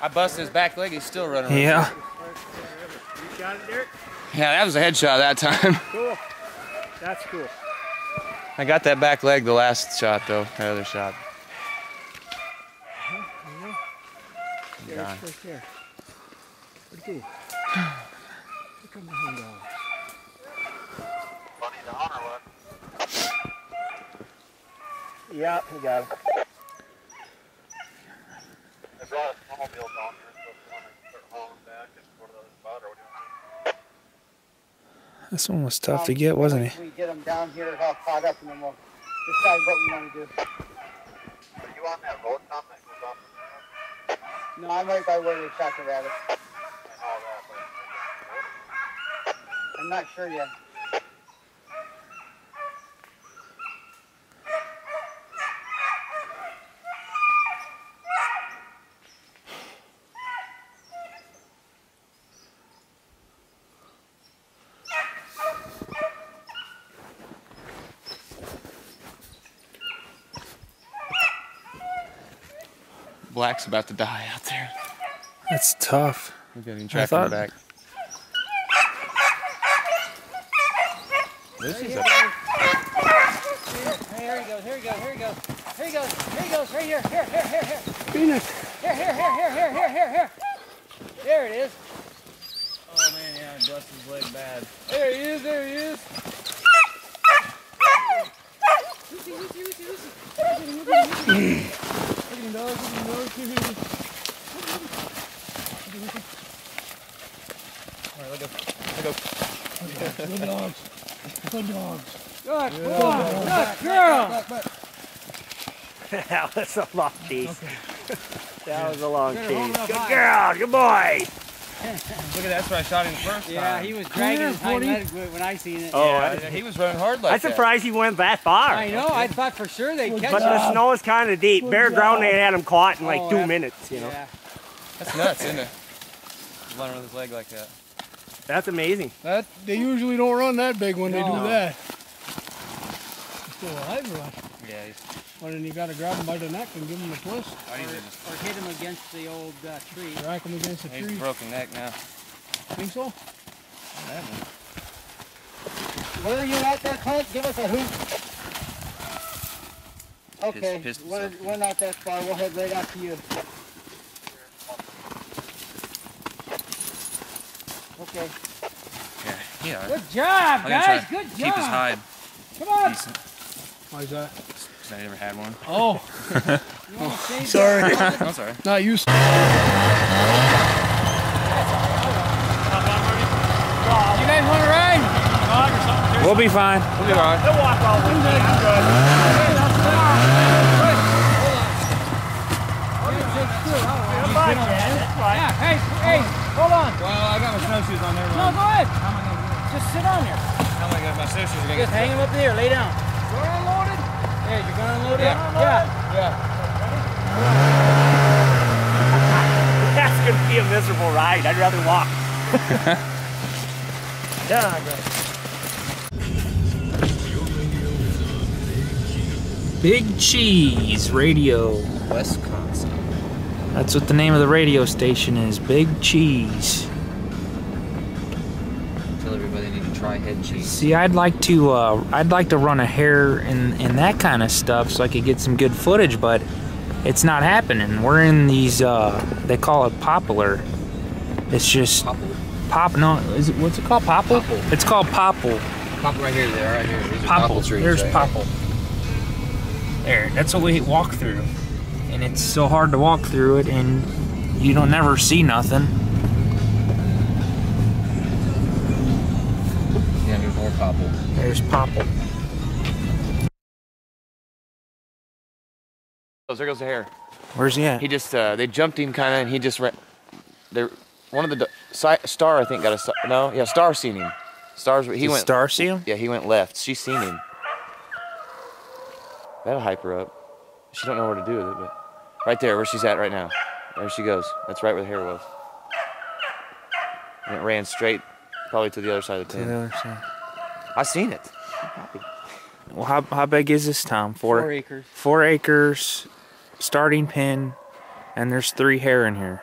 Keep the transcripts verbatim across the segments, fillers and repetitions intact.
I busted his back leg, he's still running around. Yeah. You got it, Derek? Yeah, that was a headshot that time. Cool. That's cool. I got that back leg the last shot, though, the other shot. There's right there. Pretty cool. Look at my hand on. Funny the honor one. Yeah, we got him. I brought a snowmobile down here, so if you want to start hauling back and go to the other spot, or what do you want? This one was tough um, to get, wasn't it? We get him down here, all caught up, and then we'll decide what we want to do. Are you on that road, Tom, that goes off the ground? No, I'm right by where they shot the rabbit. And all that, but I'm not sure yet. Black's about to die out there. That's tough. We're getting track on the back. This is a... Here he goes, here he goes, here he goes, here he goes, here he goes, right here, here, here, here, here. Penis. Here, here, here, here, here, here, here, here. There it is. Oh man, yeah, I busted his leg bad. There he is, there he is. Lucy, Lucy, Lucy, Lucy. Lucy, Lucy. Good dogs. Good dogs. Good, good, good girl. That was a long piece. Okay. That was a long piece. Good girl. Good boy. Look at that, that's where I shot him first time. Yeah, he was dragging his hind leg when I seen it. Oh, yeah, I, he was running hard like I'm that. I'm surprised he went that far. I know, I thought for sure they'd catch him. But the snow is kind of deep. Good Bare job. Ground, they had him caught in oh, like two that, minutes, you know. Yeah. That's nuts, isn't it? Running with his leg like that. That's amazing. That They usually don't run that big when no. they do that. He's still alive, right? Yeah, he's... Well, then you got to grab him by the neck and give him a twist. Or, or hit him against the old uh, tree. Rack him against the tree. He's broken neck now. Think so? Where are you at that hunt? Give us a hoot. Okay, piss, piss we're, we're not that far. We'll head right after you. Okay. Yeah, yeah. Good job, guys. Good job. Keep his hide. Come on. Decent. Why is that? I never had one. Oh, oh. Sorry. I'm sorry. Not used. You guys want to ride? We'll be fine. We'll be alright. They'll walk all the way. I'm good. Hey, hey, hold on. Well, I got my snowshoes on there. No, go ahead. How am I going to do it? Just sit on there. How am I going to my snowshoes? Just hang them up there. Lay down. We're unloaded. Yeah, you're gonna unload it? Yeah. Yeah. yeah. That's gonna be a miserable ride. I'd rather walk. Yeah, I got it. Big Cheese Radio. Wisconsin. That's what the name of the radio station is, Big Cheese. Head cheese. See, I'd like to, uh, I'd like to run a hare and, and that kind of stuff so I could get some good footage, but it's not happening. We're in these, uh, they call it poplar. It's just poplar, pop. No, is it, what's it called? Popple? Popple. It's called popple. Popple right here. There, right here. There's popple. Popple There's right popple. Here. There. That's what we walk through, and it's so hard to walk through it, and you don't never see nothing. Yeah, there's more popple. There's popple. Oh, there goes the hare. Where's he at? He just, uh, they jumped him kind of, and he just ran. They're, one of the, Star, I think, got a, no? Yeah, Star seen him. Star's, he Did went. Star see him? Yeah, he went left. She seen him. That'll hype her up. She don't know what to do with it, but right there, where she's at right now. There she goes. That's right where the hare was. And it ran straight, probably to the other side of the pen. To the other side. I seen it. Well, how, how big is this, Tom? Four, four acres. Four acres, starting pen, and there's three hare in here.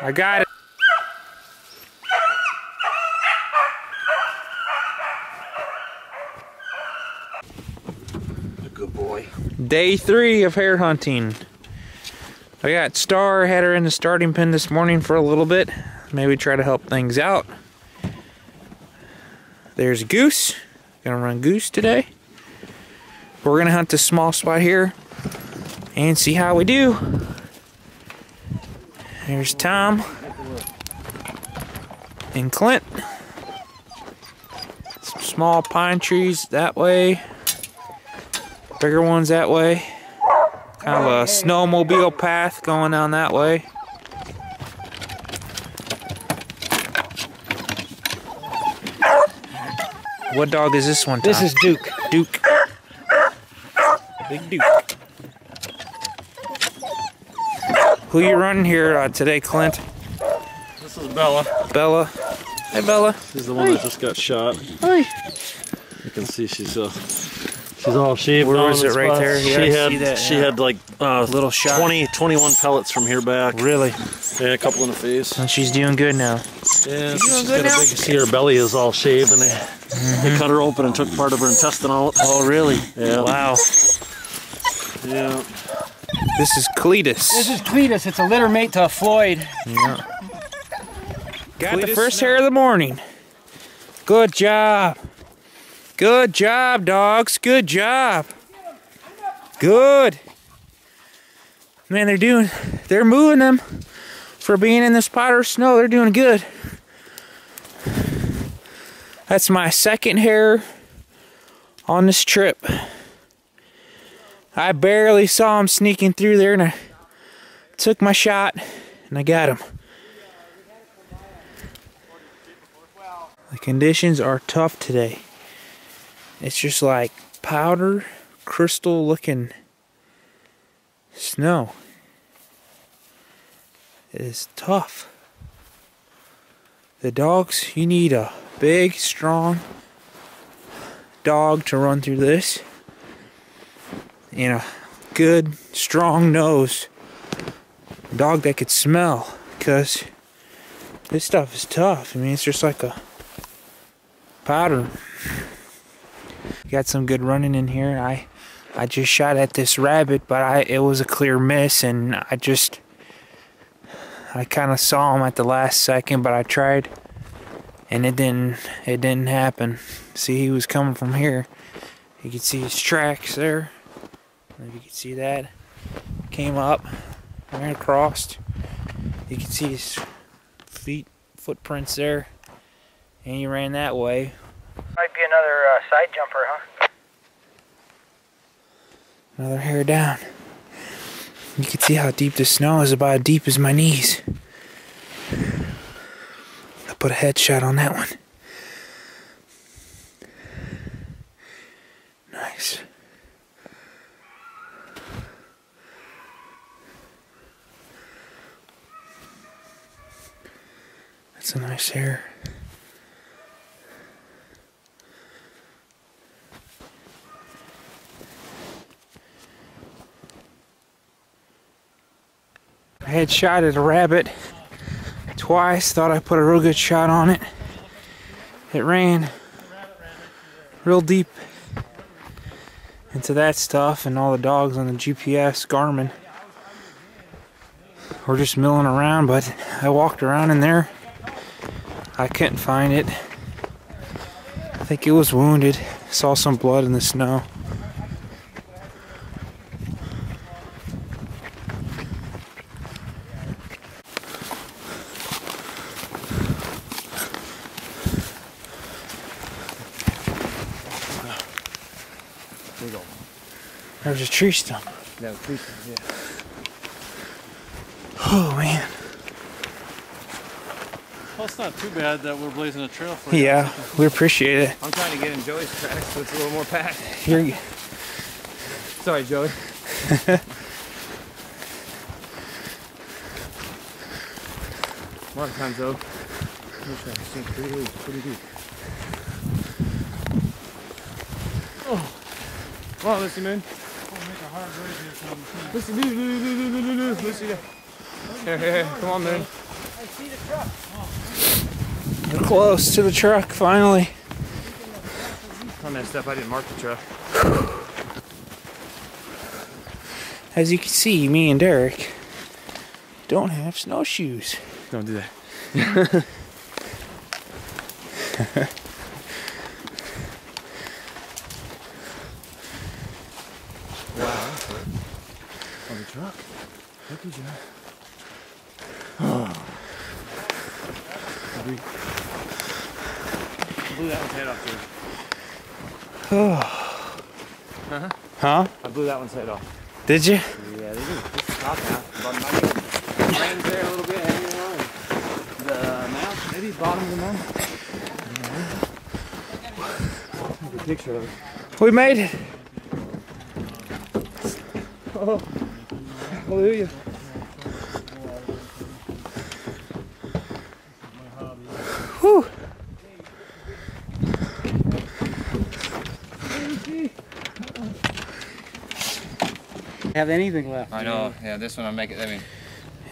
I got it. Good boy. Day three of hare hunting. I got Star, had her in the starting pen this morning for a little bit. Maybe try to help things out. There's Goose. Gonna run Goose today. We're gonna hunt this small spot here and see how we do. There's Tom and Clint. Some small pine trees that way. Bigger ones that way. Kind of a snowmobile path going down that way. What dog is this one, Tom? This is Duke. Duke. Big Duke. Who you running here uh, today, Clint? This is Bella. Bella. Hey, Bella. She's the one hey. that just got shot. Hey. You can see she's uh, she's all sheep. Where was it? Right there. You she had that, she yeah. had like uh, little shot. twenty, twenty-one pellets from here back. Really? Yeah, a couple in the face. And she's doing good now. Yeah, she's, she's doing good now. Big, see her belly is all shaved, and they mm-hmm. they cut her open and took part of her intestine out. Oh, really? Yeah. Wow. Yeah. This is Cletus. This is Cletus. It's a litter mate to Floyd. Yeah. Got Cletus, the first hare of the morning. Good job. Good job, dogs. Good job. Good. Man, they're doing, they're moving them for being in this pot or snow. They're doing good. That's my second hare on this trip. I barely saw him sneaking through there, and I took my shot, and I got him. The conditions are tough today. It's just like powder, crystal-looking snow. It is tough. The dogs, you need a big, strong dog to run through this. And a good, strong nose. Dog that could smell, because this stuff is tough. I mean, it's just like a powder. Got some good running in here. I I just shot at this rabbit, but I it was a clear miss, and I just, I kind of saw him at the last second, but I tried, and it didn't, it didn't happen. See, he was coming from here. You can see his tracks there. If you can see that, came up, ran across. You can see his feet, footprints there, and he ran that way. Might be another uh, side jumper, huh? Another hare down. You can see how deep the snow is, about as deep as my knees. I put a headshot on that one. Nice. That's a nice hair. I had shot at a rabbit twice, thought I put a real good shot on it. It ran real deep into that stuff, and all the dogs on the G P S Garmin were just milling around, but I walked around in there. I couldn't find it. I think it was wounded. Saw some blood in the snow. There was a tree stump. No, tree stump, yeah. Oh, man. Well, it's not too bad that we're blazing a trail for you. Yeah, we appreciate it. I'm trying to get in Joey's track, so it's a little more packed. Here you go. Sorry, Joey. A lot of times, though, we're trying to sink pretty, pretty deep. Oh. Wow, Lucy Moon. Lucy, Lucy, Lucy, Lucy, Lucy. Here, here, here. Come on, Moon. I see the truck. We're close to the truck, finally. I messed up. I didn't mark the truck. As you can see, me and Derek don't have snowshoes. Don't do that. Truck. Look at you. Oh. I blew that one's head off, dude. Huh? Huh? I blew that one's head off. Did you? Yeah, they did. Just stop now. The land's there a little bit, hanging on. The mouth, maybe bottom of the mouth. Take a picture of it. We made it. Oh. Hallelujah. Whew. Have anything left? I know. Yeah, this one I'll make it. I mean,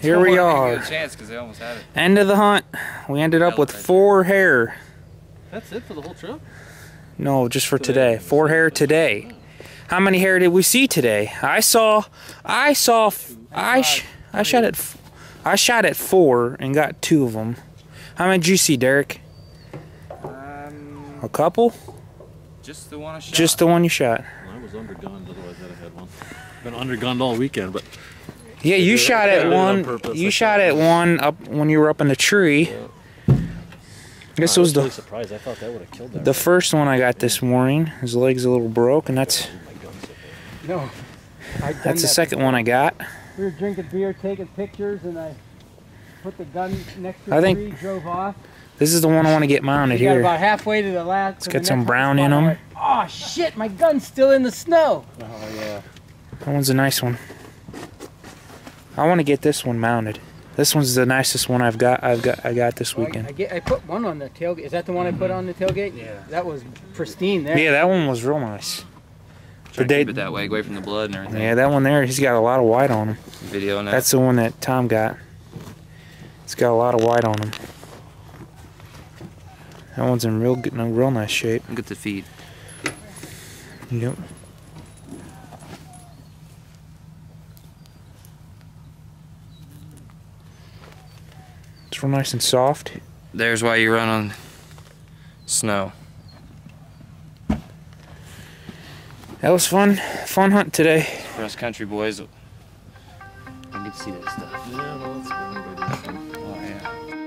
here we are. Good chance because they almost had it. End of the hunt. We ended up with four hair. That's it for the whole trip? No, just for today. Four hair today. How many hair did we see today? I saw, I saw, I sh I shot at, f I shot at four and got two of them. How many did you see, Derek? Um, a couple. Just the one I shot. Just the one you shot. Well, I was undergunned, otherwise I'd have had one. Been undergunned all weekend, but. Yeah, you shot at one. Purpose, you I shot at one up when you were up in the tree. Yeah. This I was, was really the. Surprised. I thought that would have killed that. The right. First one I got this morning. His leg's a little broke, and that's. No, that's the that second before. One I got. We were drinking beer, taking pictures, and I put the gun next to the I think tree, drove off. This is the one I want to get mounted here. About halfway to the last. It's got some brown in them. Oh shit, my gun's still in the snow. Oh yeah. That one's a nice one. I want to get this one mounted. This one's the nicest one I've got. I've got. I got this weekend. I, I, get, I put one on the tailgate. Is that the one I put on the tailgate? Yeah. That was pristine there. Yeah, that one was real nice. But they keep it that way, away from the blood and everything. Yeah, that one there, he's got a lot of white on him. Video on that. That's the one that Tom got. It's got a lot of white on him. That one's in real good, no, real nice shape. Look at the feed. Yep. It's real nice and soft. There's why you run on snow. That was fun, fun hunt today. Cross country boys, I can see that stuff. Yeah, well, it's good. Oh yeah.